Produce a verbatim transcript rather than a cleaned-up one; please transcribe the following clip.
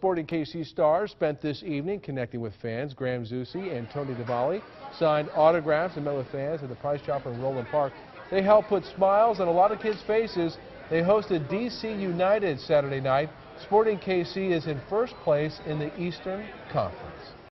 Sporting K C stars spent this evening connecting with fans. Graham Zusi and Tony Dovale signed autographs and met with fans at the Price Chopper in Roeland Park. They helped put smiles on a lot of kids' faces. They hosted D C United Saturday night. Sporting K C is in first place in the Eastern Conference.